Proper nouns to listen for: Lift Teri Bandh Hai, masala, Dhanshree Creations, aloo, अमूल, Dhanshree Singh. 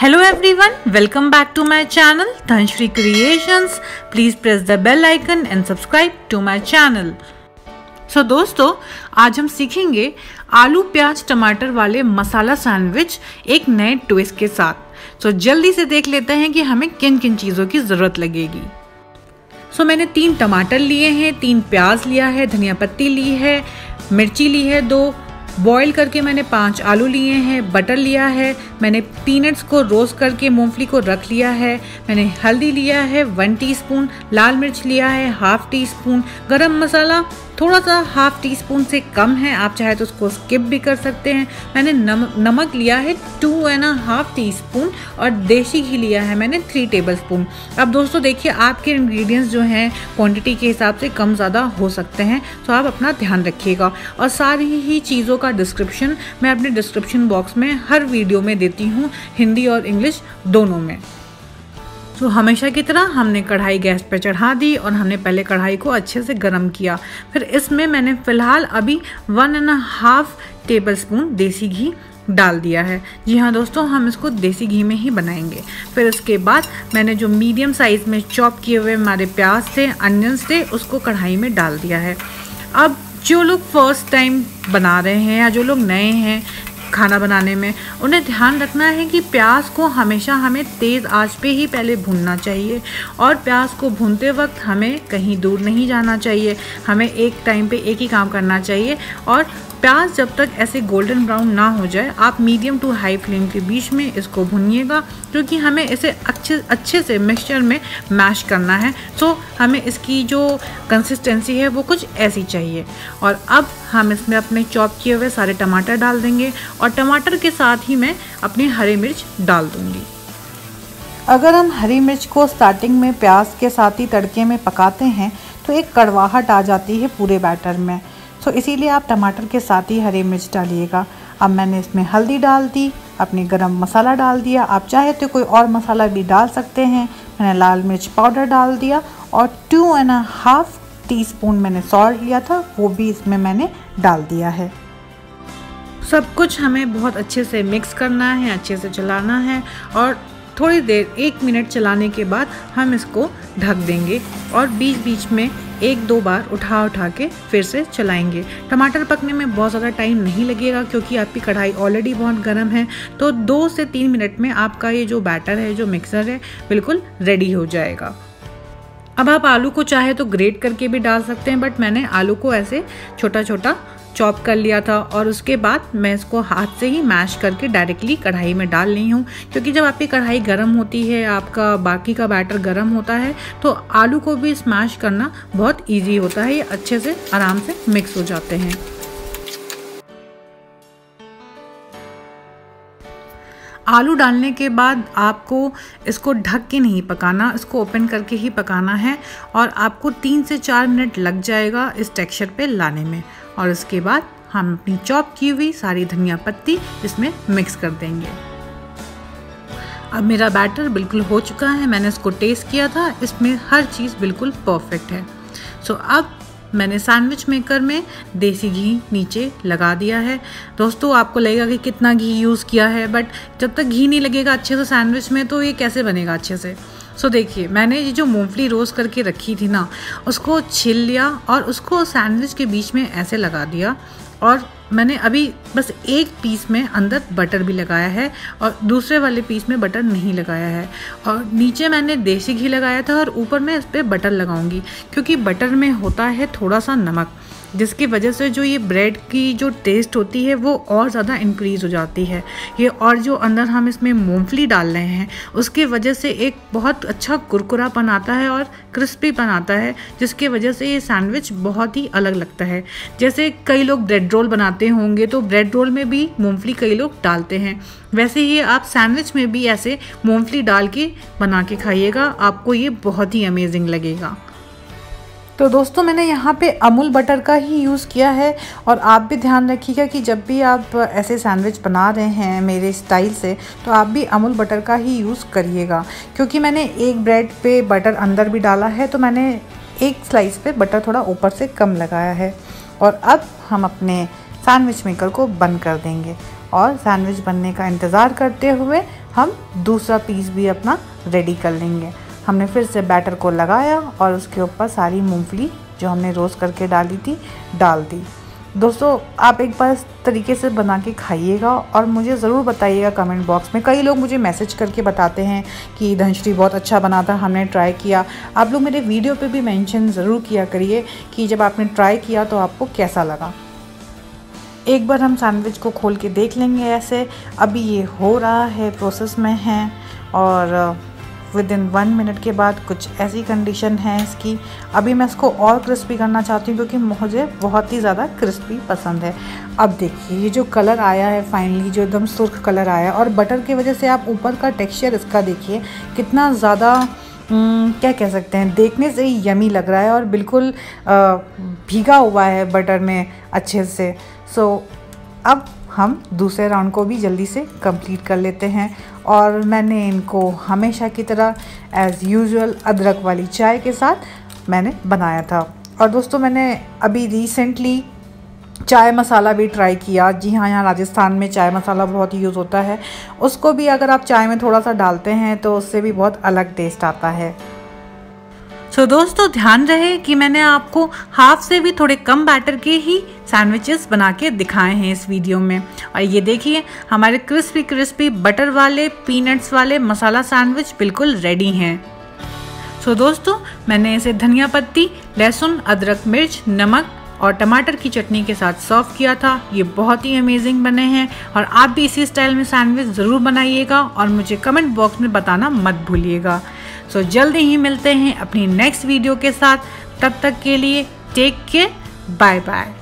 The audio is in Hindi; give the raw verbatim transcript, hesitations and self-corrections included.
Hello everyone, welcome back to my channel Dhanashree creations. Please press the bell icon and subscribe to my channel. So दोस्तों, आज हम सीखेंगे आलू प्याज टमाटर वाले मसाला सैंडविच एक नए ट्विस्ट के साथ। सो so, जल्दी से देख लेते हैं कि हमें किन किन चीज़ों की ज़रूरत लगेगी। सो so, मैंने तीन टमाटर लिए हैं, तीन प्याज लिया है, धनिया पत्ती ली है, मिर्ची ली है दो, बॉईल करके मैंने पांच आलू लिए हैं, बटर लिया है, मैंने पीनट्स को रोस्ट करके मूंगफली को रख लिया है, मैंने हल्दी लिया है वन टीस्पून, लाल मिर्च लिया है हाफ टी स्पून, गरम मसाला थोड़ा सा हाफ टी स्पून से कम है, आप चाहे तो उसको स्किप भी कर सकते हैं। मैंने नम, नमक लिया है two and half teaspoon और देसी घी लिया है मैंने थ्री टेबल स्पून। अब दोस्तों देखिए, आपके इंग्रेडिएंट्स जो हैं क्वांटिटी के हिसाब से कम ज़्यादा हो सकते हैं, तो आप अपना ध्यान रखिएगा। और सारी ही चीज़ों का डिस्क्रिप्शन मैं अपने डिस्क्रिप्शन बॉक्स में हर वीडियो में देती हूँ, हिंदी और इंग्लिश दोनों में। तो हमेशा की तरह हमने कढ़ाई गैस पर चढ़ा दी और हमने पहले कढ़ाई को अच्छे से गर्म किया। फिर इसमें मैंने फ़िलहाल अभी one and half tablespoon देसी घी डाल दिया है। जी हाँ दोस्तों, हम इसको देसी घी में ही बनाएंगे। फिर इसके बाद मैंने जो मीडियम साइज़ में चॉप किए हुए हमारे प्याज थे, अनियंस थे, उसको कढ़ाई में डाल दिया है। अब जो लोग फर्स्ट टाइम बना रहे हैं या जो लोग नए हैं खाना बनाने में, उन्हें ध्यान रखना है कि प्याज को हमेशा हमें तेज़ आंच पे ही पहले भूनना चाहिए और प्याज को भूनते वक्त हमें कहीं दूर नहीं जाना चाहिए, हमें एक टाइम पे एक ही काम करना चाहिए। और प्याज जब तक ऐसे गोल्डन ब्राउन ना हो जाए, आप मीडियम टू हाई फ्लेम के बीच में इसको भूनिएगा, क्योंकि हमें इसे अच्छे अच्छे से मिक्सचर में मैश करना है। सो हमें इसकी जो कंसिस्टेंसी है वो कुछ ऐसी चाहिए। और अब हम इसमें अपने चॉप किए हुए सारे टमाटर डाल देंगे और टमाटर के साथ ही मैं अपनी हरी मिर्च डाल दूँगी। अगर हम हरी मिर्च को स्टार्टिंग में प्याज के साथ ही तड़के में पकाते हैं तो एक कड़वाहट आ जाती है पूरे बैटर में, तो इसीलिए आप टमाटर के साथ ही हरी मिर्च डालिएगा। अब मैंने इसमें हल्दी डाल दी, अपने गरम मसाला डाल दिया, आप चाहे तो कोई और मसाला भी डाल सकते हैं। मैंने लाल मिर्च पाउडर डाल दिया और two and half teaspoon मैंने सॉल्ट लिया था, वो भी इसमें मैंने डाल दिया है। सब कुछ हमें बहुत अच्छे से मिक्स करना है, अच्छे से चलाना है और थोड़ी देर एक मिनट चलाने के बाद हम इसको ढक देंगे और बीच बीच में एक दो बार उठा उठा के फिर से चलाएंगे। टमाटर पकने में बहुत ज़्यादा टाइम नहीं लगेगा, क्योंकि आपकी कढ़ाई ऑलरेडी बहुत गर्म है, तो दो से तीन मिनट में आपका ये जो बैटर है, जो मिक्सर है, बिल्कुल रेडी हो जाएगा। अब आप आलू को चाहे तो ग्रेट करके भी डाल सकते हैं, बट मैंने आलू को ऐसे छोटा छोटा चॉप कर लिया था और उसके बाद मैं इसको हाथ से ही मैश करके डायरेक्टली कढ़ाई में डाल रही हूँ, क्योंकि जब आपकी कढ़ाई गर्म होती है, आपका बाकी का बैटर गर्म होता है, तो आलू को भी स्मैश करना बहुत इजी होता है, ये अच्छे से आराम से मिक्स हो जाते हैं। आलू डालने के बाद आपको इसको ढक के नहीं पकाना, इसको ओपन करके ही पकाना है और आपको तीन से चार मिनट लग जाएगा इस टेक्सचर पे लाने में। और इसके बाद हम अपनी चॉप की हुई सारी धनिया पत्ती इसमें मिक्स कर देंगे। अब मेरा बैटर बिल्कुल हो चुका है, मैंने इसको टेस्ट किया था, इसमें हर चीज़ बिल्कुल परफेक्ट है। सो अब मैंने सैंडविच मेकर में देसी घी नीचे लगा दिया है। दोस्तों आपको लगेगा कि कितना घी यूज़ किया है, बट जब तक घी नहीं लगेगा अच्छे से सैंडविच में, तो ये कैसे बनेगा अच्छे से। सो देखिए, मैंने ये जो मूंगफली रोस्ट करके रखी थी ना, उसको छील लिया और उसको सैंडविच के बीच में ऐसे लगा दिया। और मैंने अभी बस एक पीस में अंदर बटर भी लगाया है और दूसरे वाले पीस में बटर नहीं लगाया है। और नीचे मैंने देसी घी लगाया था और ऊपर मैं इस पर बटर लगाऊंगी, क्योंकि बटर में होता है थोड़ा सा नमक, जिसकी वजह से जो ये ब्रेड की जो टेस्ट होती है वो और ज़्यादा इंक्रीज़ हो जाती है। ये और जो अंदर हम इसमें मूंगफली डाल रहे हैं, उसकी वजह से एक बहुत अच्छा कुरकुरापन आता है और क्रिस्पीपन आता है, जिसकी वजह से ये सैंडविच बहुत ही अलग लगता है। जैसे कई लोग ब्रेड रोल बनाते होंगे तो ब्रेड रोल में भी मूंगफली कई लोग डालते हैं, वैसे ही आप सैंडविच में भी ऐसे मूंगफली डाल के बना के खाइएगा, आपको ये बहुत ही अमेजिंग लगेगा। तो दोस्तों मैंने यहाँ पे अमूल बटर का ही यूज़ किया है और आप भी ध्यान रखिएगा कि जब भी आप ऐसे सैंडविच बना रहे हैं मेरे स्टाइल से, तो आप भी अमूल बटर का ही यूज़ करिएगा। क्योंकि मैंने एक ब्रेड पे बटर अंदर भी डाला है, तो मैंने एक स्लाइस पे बटर थोड़ा ऊपर से कम लगाया है। और अब हम अपने सैंडविच मेकर को बंद कर देंगे और सैंडविच बनने का इंतज़ार करते हुए हम दूसरा पीस भी अपना रेडी कर लेंगे। हमने फिर से बैटर को लगाया और उसके ऊपर सारी मूंगफली जो हमने रोस्ट करके डाली थी डाल दी। दोस्तों आप एक बार इस तरीके से बना के खाइएगा और मुझे ज़रूर बताइएगा कमेंट बॉक्स में। कई लोग मुझे मैसेज करके बताते हैं कि धनश्री बहुत अच्छा बना था, हमने ट्राई किया। आप लोग मेरे वीडियो पे भी मेंशन ज़रूर किया करिए कि जब आपने ट्राई किया तो आपको कैसा लगा। एक बार हम सैंडविच को खोल के देख लेंगे ऐसे। अभी ये हो रहा है, प्रोसेस में है और विद इन वन मिनट के बाद कुछ ऐसी कंडीशन है इसकी। अभी मैं इसको और क्रिस्पी करना चाहती हूँ क्योंकि मुझे बहुत ही ज़्यादा क्रिस्पी पसंद है। अब देखिए ये जो कलर आया है फाइनली, जो एकदम सुर्ख कलर आया, और बटर की वजह से आप ऊपर का टेक्सचर इसका देखिए कितना ज़्यादा क्या कह सकते हैं, देखने से ही यमी लग रहा है और बिल्कुल आ, भीगा हुआ है बटर में अच्छे से। सो अब हम दूसरे राउंड को भी जल्दी से कंप्लीट कर लेते हैं। और मैंने इनको हमेशा की तरह एज़ यूजुअल अदरक वाली चाय के साथ मैंने बनाया था। और दोस्तों मैंने अभी रिसेंटली चाय मसाला भी ट्राई किया। जी हाँ, यहाँ राजस्थान में चाय मसाला बहुत यूज़ होता है, उसको भी अगर आप चाय में थोड़ा सा डालते हैं तो उससे भी बहुत अलग टेस्ट आता है। सो so, दोस्तों ध्यान रहे कि मैंने आपको हाफ से भी थोड़े कम बैटर के ही सैंडविचेस बना के दिखाए हैं इस वीडियो में। और ये देखिए हमारे क्रिस्पी क्रिस्पी बटर वाले पीनट्स वाले मसाला सैंडविच बिल्कुल रेडी हैं। सो so, दोस्तों मैंने इसे धनिया पत्ती, लहसुन, अदरक, मिर्च, नमक और टमाटर की चटनी के साथ सर्व किया था। ये बहुत ही अमेजिंग बने हैं और आप भी इसी स्टाइल में सैंडविच ज़रूर बनाइएगा और मुझे कमेंट बॉक्स में बताना मत भूलिएगा। सो जल्दी ही मिलते हैं अपनी नेक्स्ट वीडियो के साथ। तब तक के लिए टेक केयर, बाय बाय।